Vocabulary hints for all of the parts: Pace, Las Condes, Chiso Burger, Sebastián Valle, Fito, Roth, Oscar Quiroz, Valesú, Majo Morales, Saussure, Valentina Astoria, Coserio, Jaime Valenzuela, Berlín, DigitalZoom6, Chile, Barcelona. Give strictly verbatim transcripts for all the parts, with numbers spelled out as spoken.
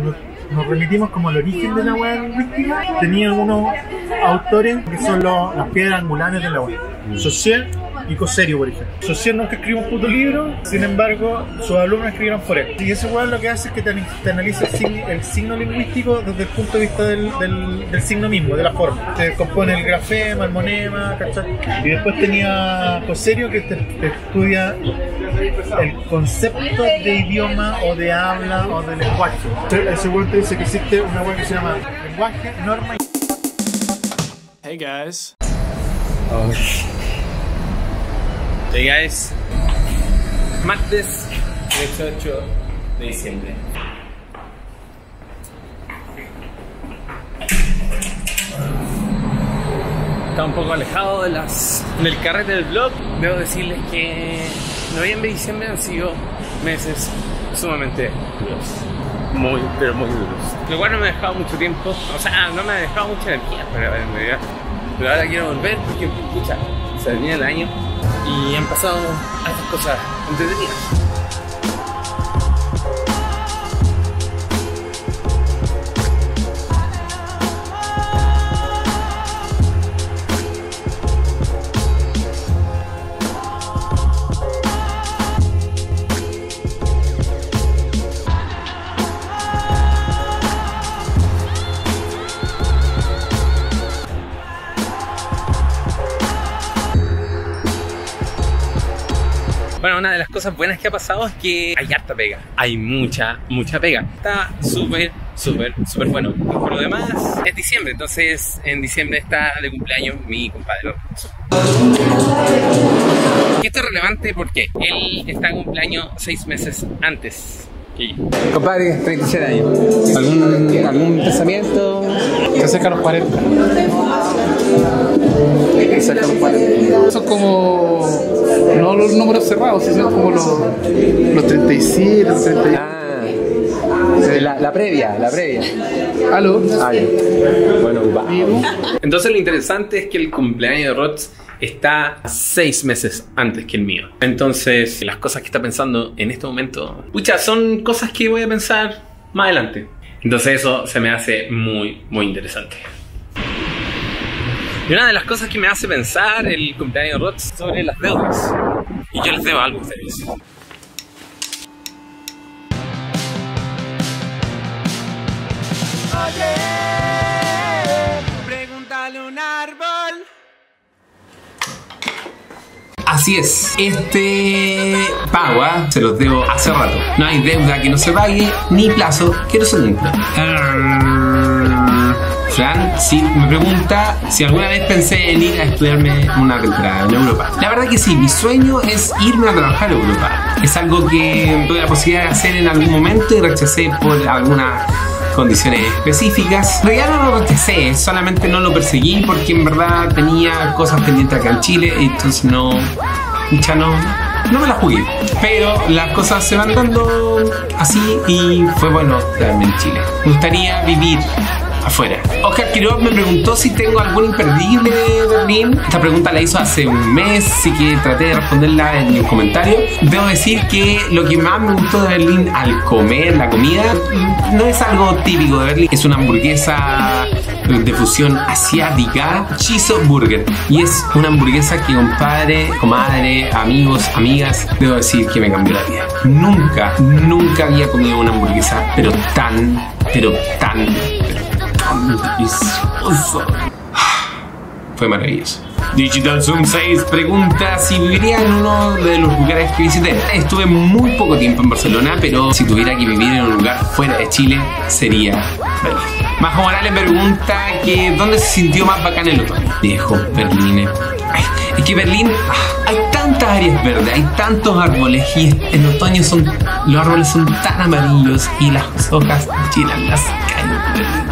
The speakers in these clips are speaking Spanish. nos, nos remitimos como al origen de la web lingüística, tenía unos autores que son los, las piedras angulares de la web. Mm. Saussure y Coserio, por ejemplo. Saussure nunca escribió un puto libro, sin embargo, sus alumnos escribieron por él. Y ese weón lo que hace es que te, te analiza el signo, el signo lingüístico desde el punto de vista del, del, del signo mismo, de la forma. Te compone el grafema, el monema, ¿cachai? Y después tenía Coserio que te, te estudia el concepto de idioma o de habla o de lenguaje. Ese weón te dice que existe una web que se llama lenguaje, norma y... Hey guys. Oh. Hey guys, martes dieciocho de diciembre. Está un poco alejado de las, del carrete del vlog. Debo decirles que noviembre y diciembre han sido meses sumamente duros. Muy, pero muy duros. Lo cual no me ha dejado mucho tiempo, o sea, no me ha dejado mucha energía, pero en realidad. Pero ahora quiero volver porque, escucha, se venía el año y han pasado estas cosas entretenidas. Bueno, una de las cosas buenas que ha pasado es que hay harta pega. Hay mucha, mucha pega. Está súper, súper, súper bueno. Por lo demás, es diciembre, entonces en diciembre está de cumpleaños mi compadre. Y esto es relevante porque él está de cumpleaños seis meses antes. Y... Compadre, treinta y seis años. ¿Algún, algún pensamiento? Se acerca a los cuarenta. Se acerca a los cuarenta. Son como... no los números cerrados, sino como los, los treinta y siete, los treinta y ocho. Ah, la, la previa, la previa. ¿Aló? Ay, bueno, vamos. Entonces lo interesante es que el cumpleaños de Roth está seis meses antes que el mío. Entonces, las cosas que está pensando en este momento, pucha, son cosas que voy a pensar más adelante. Entonces eso se me hace muy, muy interesante. Y una de las cosas que me hace pensar el cumpleaños de Roth sobre las deudas. Y yo les debo algo a ustedes. Oye, pregúntale a un árbol. Así es, este pago ¿eh? se los debo hace rato. No hay deuda que no se pague, ni plazo que no se cumpla. Fran, sí, me pregunta si alguna vez pensé en ir a estudiarme una temporada en Europa. La verdad que sí, mi sueño es irme a trabajar a Europa. Es algo que tuve la posibilidad de hacer en algún momento y rechacé por alguna... condiciones específicas. En realidad no lo rechacé, solamente no lo perseguí porque en verdad tenía cosas pendientes acá en Chile, entonces no, ya no, no me las jugué. Pero las cosas se van dando así y fue bueno quedarme en Chile. Me gustaría vivir afuera. Oscar Quiroz me preguntó si tengo algún imperdible de Berlín. Esta pregunta la hizo hace un mes, así que traté de responderla en los comentarios. Debo decir que lo que más me gustó de Berlín al comer, la comida, no es algo típico de Berlín. Es una hamburguesa de fusión asiática, Chiso Burger. Y es una hamburguesa que, compadre, comadre, amigos, amigas, debo decir que me cambió la vida. Nunca, nunca había comido una hamburguesa, pero tan, pero tan... delicioso. Fue maravilloso. DigitalZoom seis pregunta si viviría en uno de los lugares que visité. Estuve muy poco tiempo en Barcelona, pero si tuviera que vivir en un lugar fuera de Chile, sería Berlín. Majo Morales pregunta que ¿dónde se sintió más bacán el otoño? Viejo, Berlín. Ay, es que Berlín... Ah, hay tantas áreas verdes, hay tantos árboles y en otoño son, los árboles son tan amarillos y las hojas llenan las calles de Berlín.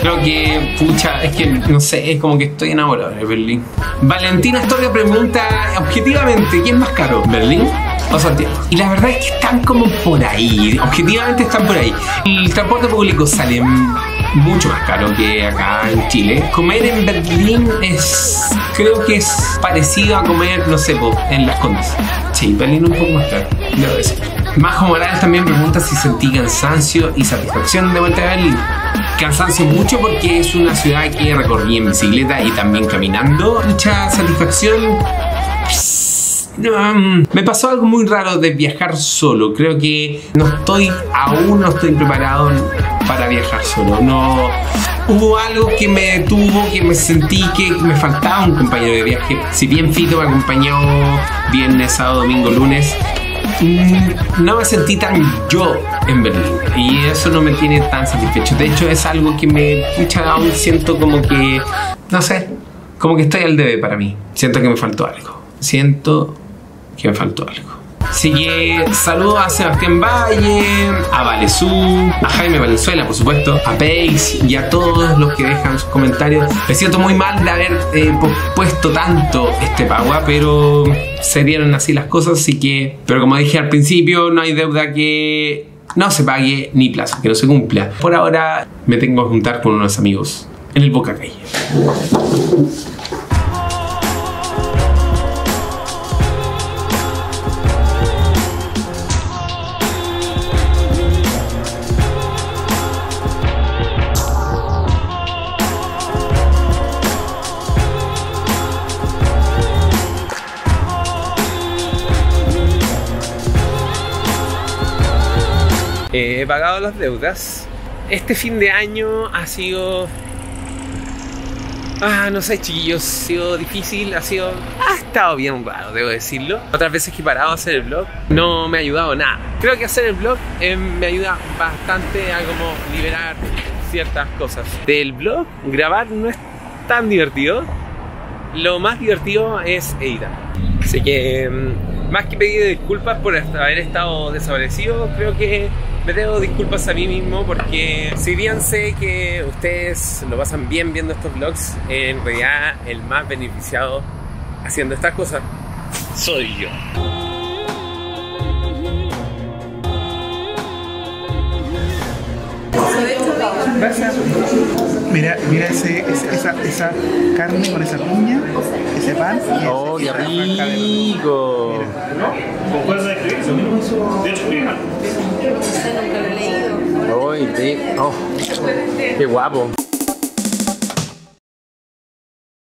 Creo que, pucha, es que, no sé, es como que estoy enamorado de Berlín. Valentina Astoria pregunta, objetivamente, ¿quién es más caro? ¿Berlín o Santiago? Y la verdad es que están como por ahí, objetivamente están por ahí. El transporte público sale mucho más caro que acá en Chile. Comer en Berlín es, creo que es parecido a comer, no sé, en Las Condes. Sí, Berlín un poco más caro, debo decir. Majo Morales también pregunta si sentí cansancio y satisfacción de vuelta a Berlín. Cansancio mucho porque es una ciudad que recorrí en bicicleta y también caminando. Mucha satisfacción. Um, me pasó algo muy raro de viajar solo. Creo que no estoy, aún no estoy preparado para viajar solo. No, hubo algo que me detuvo, que me sentí que me faltaba un compañero de viaje. Si bien Fito me acompañó viernes, sábado, domingo, lunes, no me sentí tan yo en Berlín y eso no me tiene tan satisfecho. De hecho, es algo que me pucha, aún siento como que, no sé, como que estoy al debe para mí. Siento que me faltó algo. Siento que me faltó algo. Así que saludo a Sebastián Valle, a Valesú, a Jaime Valenzuela, por supuesto, a Pace y a todos los que dejan sus comentarios. Me siento muy mal de haber eh, pospuesto tanto este pagua, pero se dieron así las cosas, así que... Pero como dije al principio, no hay deuda que no se pague ni plazo que no se cumpla. Por ahora me tengo que juntar con unos amigos en el Boca Calle. Eh, he pagado las deudas. Este fin de año ha sido... Ah, no sé, chiquillos, ha sido difícil, ha sido... Ha estado bien raro, debo decirlo. Otras veces que he parado a hacer el vlog no me ha ayudado nada. Creo que hacer el vlog eh, me ayuda bastante a como liberar ciertas cosas. Del vlog, grabar no es tan divertido. Lo más divertido es editar. Así que, eh, más que pedir disculpas por haber estado desaparecido, creo que... Me debo disculpas a mí mismo porque si bien sé que ustedes lo pasan bien viendo estos vlogs, en realidad el más beneficiado haciendo estas cosas soy yo. Gracias. Mira, mira ese, ese, esa, esa carne con esa piña, ese pan. Y ¡oh, qué rico! ¿Con cuál se escribe eso? De hecho, mira. No sé, nunca lo he leído. ¡Qué guapo!